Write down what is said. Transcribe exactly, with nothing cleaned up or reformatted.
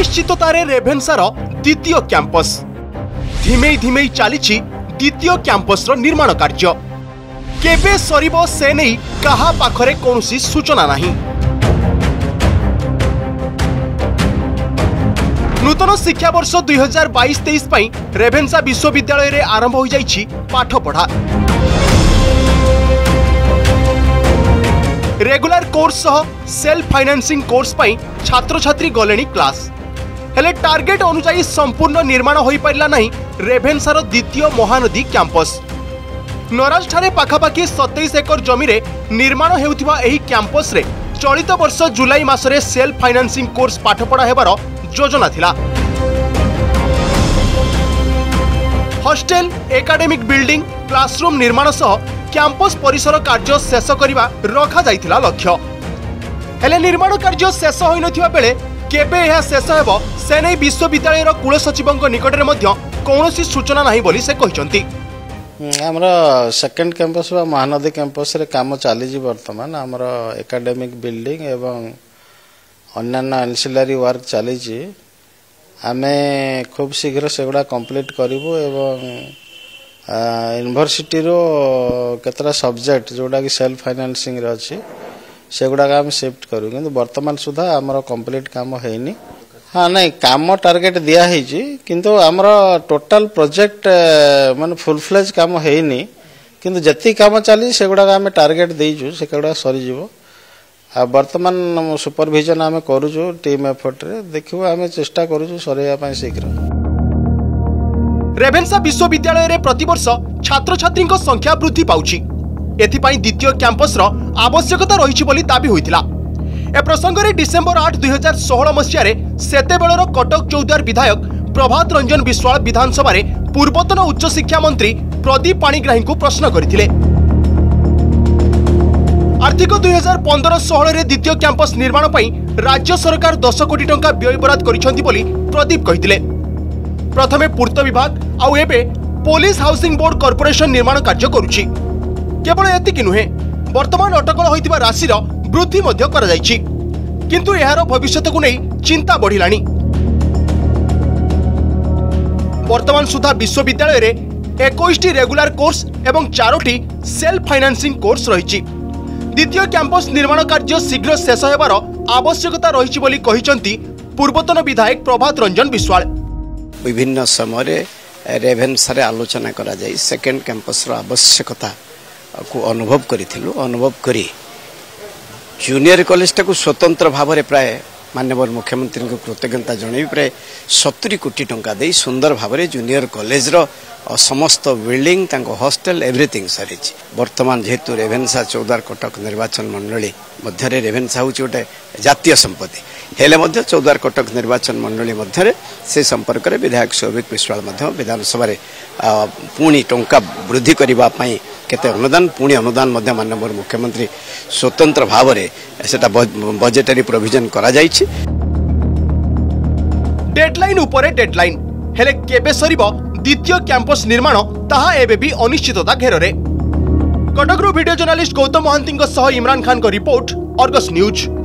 अनिश्चिततार रेभेन्सार द्वितीय कैंपस धीमे धीमे चली द्वितीय कैंपसर निर्माण कार्य केबे सरिब से नहीं कहा पाखरे कौन सूचना नहीं। नूतन शिक्षावर्ष दुई हजार बैश तेईस रेभेन्सा विश्वविद्यालय रे आरंभ हो जाइछि पाठ पढ़ा। रेगुलर कोर्स सह सेल्फ फाइनेंसिंग कोर्स पाई छात्र छात्री गले क्लास हेले टार्गेट अनुसार संपूर्ण निर्माण हो पारा ना रेभेन्सार द्वितीय महानदी कैंपस नराज ठारे पाखापाखि सतैश एकर जमी रे निर्माण हेउथिबा एही कैंपस रे चलित वर्ष जुलाई मासरे सेल्फ फाइनेंसिंग कोर्स पाठपढ़ा हेबार योजना थिला। हॉस्टेल एकाडेमिक बिल्डिंग क्लासरूम निर्माण सह कैंपस परिसर कार्य शेष करने रखा जाइथिला लक्ष्य हेले निर्माण कार्य शेष होई नथिबा बेले केबे यह शेष हेबो से नै विश्वविद्यालय कुल सचिवक निकट में कौन सूचना नहीं बोली से कहिसेंती। हमर सेकंड कैंपस वा महानदी कैंपस रे काम चली जी वर्तमान हमर एकेडमिक बिल्डिंग एवं अन्य एनसिलरी वर्क चली जी आमे खूब शीघ्र सेगुडा कंप्लीट करिवो एवं यूनिवर्सिटी रो केतरा सब्जेक्ट जोड़ा कि सेल्फ फाइनेंसिंग रे अछि सेगुडा काम शिफ्ट करू किंतु वर्तमान सुधा हमर कंप्लीट काम हेनी। हां नहीं काम टारगेट दिया है जी किंतु हमर टोटल प्रोजेक्ट मान फुल फ्लेज काम हेनी किंतु जति काम चली सेगुडा काम टारगेट देइजु सेगुडा सरी जीवो। आ वर्तमान सुपरविजन आमे करूजु टीम एफर्ट रे देखिबो आमे चेष्टा करूजु सरेया पय शीघ्र। रेभेन्सा विश्वविद्यालय रे प्रतिवर्ष छात्र छात्री संख्या वृद्धि पाउछि एथिपाई द्वितीय कैंपस रो आवश्यकता रहिछि बोली दाबी होइतिला। ए प्रसंग रे डिसेंबर आठ दुई हजार षोह मसीह सेतेबेलर कटक चौद्वार विधायक प्रभात रंजन विश्वाल विधानसभा रे पूर्वतन उच्च शिक्षा मंत्री प्रदीप पाणिग्राही को प्रश्न करथिले। आर्थिक दुई हजार पंदर षोह द्वितीय कैंपस निर्माण पई राज्य सरकार दस कोटी टंका व्यय बराद करिसेंती बोली प्रदीप कहिथिले। प्रथमे पूर्त विभाग आउ एबे पुलिस हाउसिंग बोर्ड कॉर्पोरेशन निर्माण कार्य करुछि केवल एतिकि नुहे वर्तमान अटकल होइतिबा राशिर वृद्धि मध्य करा जाइछि किंतु एहार भविष्यत को नै चिंता बढ़िलानी। वर्तमान सुधा विश्वविद्यालय रे इक्कीस टी रेगुलर कोर्स एवं चारोटी सेल्फ फाइनेंसिंग कोर्स रहिछि। द्वितीय कैंपस निर्माण कार्य शीघ्र शेष हेबार आवश्यकता रहिछि बोली कहिसंती पूर्वतन विधायक प्रभात रंजन विश्वाल। विभिन्न समय रेभेन्सार आलोचना करा जाई सेकेंड कैंपस रो आवश्यकता को अनुभव करिथिलु अनुभव करी जूनियर कॉलेज टाकू स्वतंत्र भाव में प्राय माननीय मुख्यमंत्री को कृतज्ञता जन प्राय सत्तरी कोटी टंका दे सुंदर भाव में जूनियर कॉलेज रो समस्त बिल्डिंग तांको हॉस्टेल एवरीथिंग सारी वर्तमान जेहेतु रेभेन्सा चौदार कटक निर्वाचन मंडली मध्य रेभेन्सा हूँ गोटे जातीय संपत्ति हेले मध्य चौदार कटक निर्वाचन मंडली मध्य से संपर्क में विधायक सौभिक विश्वाल विधानसभा पुणी टंका वृद्धि करने केते अनुदान पुणी अनुदान माननीय मुख्यमंत्री स्वतंत्र भाव में सेटा बजेटरी प्रोविजन करा जाइछि। डेडलाइन उपरे डेडलाइन हेले केबे सरिबो द्वितीय कैंपस निर्माण ताहा एबे भी अनिश्चितता घेर रे। कटकरू वीडियो जर्नालिस्ट गौतम महांती सह इमरान खान का रिपोर्ट आर्गस न्यूज।